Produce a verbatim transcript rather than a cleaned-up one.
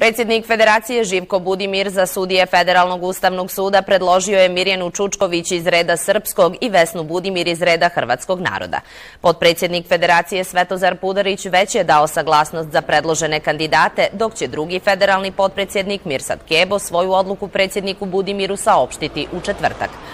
Predsjednik Federacije Živko Budimir za sudije Federalnog ustavnog suda predložio je Mirjenu Čučković iz reda srpskog i Vesnu Budimir iz reda hrvatskog naroda. Potpredsjednik Federacije Svetozar Pudarić već je dao saglasnost za predložene kandidate, dok će drugi federalni potpredsjednik Mirsad Kebo svoju odluku predsjedniku Budimiru saopštiti u četvrtak.